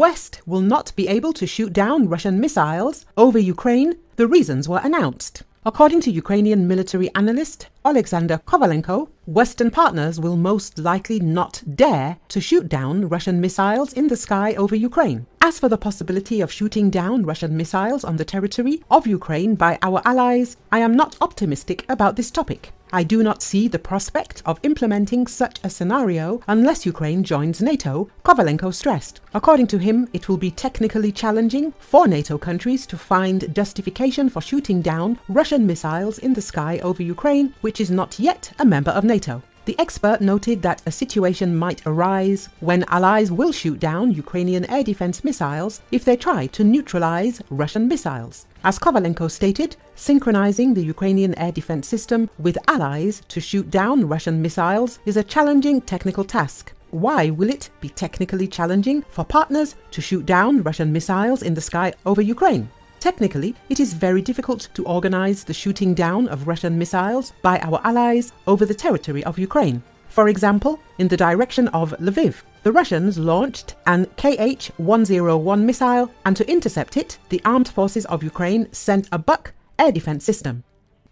West will not be able to shoot down Russian missiles over Ukraine. The reasons were announced. According to Ukrainian military analyst Oleksandr Kovalenko, Western partners will most likely not dare to shoot down Russian missiles in the sky over Ukraine. As for the possibility of shooting down Russian missiles on the territory of Ukraine by our allies, I am not optimistic about this topic. I do not see the prospect of implementing such a scenario unless Ukraine joins NATO, Kovalenko stressed. According to him, it will be technically challenging for NATO countries to find justification for shooting down Russian missiles in the sky over Ukraine, which is not yet a member of NATO. The expert noted that a situation might arise when allies will shoot down Ukrainian air defense missiles if they try to neutralize Russian missiles. As Kovalenko stated, synchronizing the Ukrainian air defense system with allies to shoot down Russian missiles is a challenging technical task. Why will it be technically challenging for partners to shoot down Russian missiles in the sky over Ukraine? Technically, it is very difficult to organize the shooting down of Russian missiles by our allies over the territory of Ukraine. For example, in the direction of Lviv, the Russians launched an Kh-101 missile, and to intercept it, the armed forces of Ukraine sent a Buk air defense system.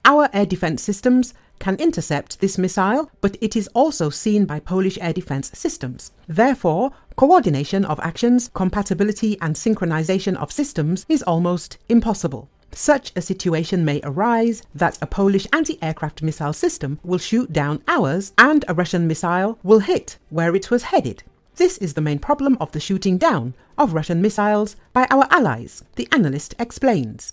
Our air defense systems can intercept this missile, but it is also seen by Polish air defense systems. Therefore, coordination of actions, compatibility and synchronization of systems is almost impossible. Such a situation may arise that a Polish anti-aircraft missile system will shoot down ours and a Russian missile will hit where it was headed. This is the main problem of the shooting down of Russian missiles by our allies, the analyst explains.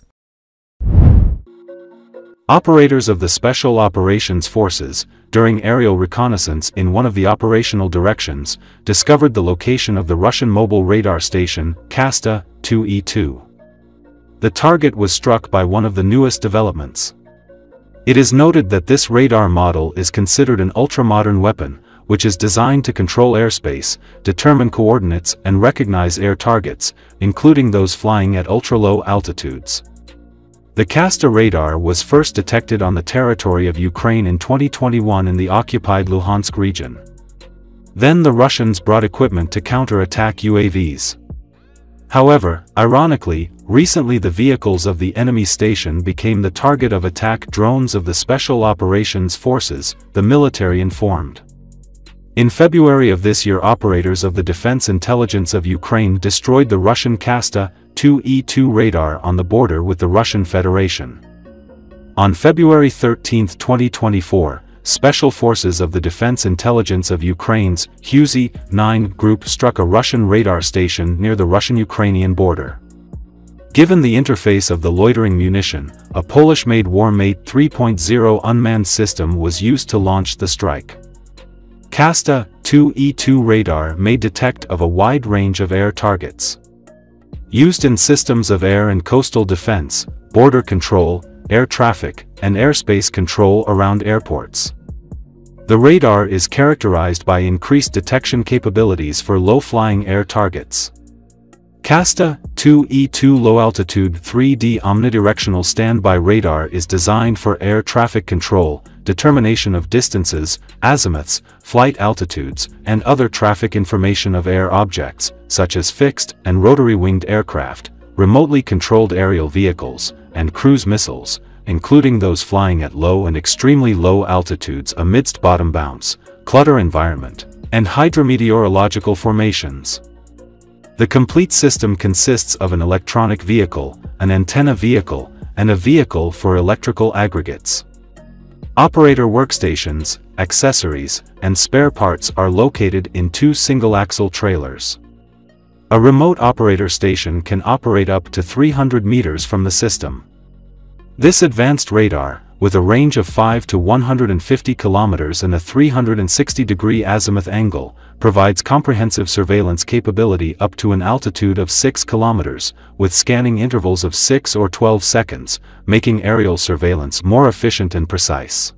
Operators of the Special Operations Forces, during aerial reconnaissance in one of the operational directions, discovered the location of the Russian mobile radar station, Kasta-2E2. The target was struck by one of the newest developments. It is noted that this radar model is considered an ultramodern weapon, which is designed to control airspace, determine coordinates and recognize air targets, including those flying at ultra-low altitudes. The Kasta radar was first detected on the territory of Ukraine in 2021 in the occupied Luhansk region. Then the Russians brought equipment to counter-attack UAVs. However, ironically, recently the vehicles of the enemy station became the target of attack drones of the Special Operations Forces, the military informed. In February of this year, operators of the Defense Intelligence of Ukraine destroyed the Russian Kasta-2E2 radar on the border with the Russian Federation. On February 13, 2024, Special Forces of the Defense Intelligence of Ukraine's Husey-9 group struck a Russian radar station near the Russian-Ukrainian border. Given the interface of the loitering munition, a Polish-made Warmate 3.0 unmanned system was used to launch the strike. Kasta-2E2 radar may detect of a wide range of air targets. Used in systems of air and coastal defense, border control, air traffic, and airspace control around airports. The radar is characterized by increased detection capabilities for low-flying air targets. Kasta-2E2 low-altitude 3D omnidirectional standby radar is designed for air traffic control, determination of distances, azimuths, flight altitudes, and other traffic information of air objects, such as fixed and rotary-winged aircraft, remotely controlled aerial vehicles, and cruise missiles, including those flying at low and extremely low altitudes amidst bottom bounce, clutter environment, and hydrometeorological formations. The complete system consists of an electronic vehicle, an antenna vehicle, and a vehicle for electrical aggregates. Operator workstations, accessories, and spare parts are located in two single-axle trailers. A remote operator station can operate up to 300 meters from the system. This advanced radar, with a range of 5 to 150 kilometers and a 360-degree azimuth angle, provides comprehensive surveillance capability up to an altitude of 6 kilometers, with scanning intervals of 6 or 12 seconds, making aerial surveillance more efficient and precise.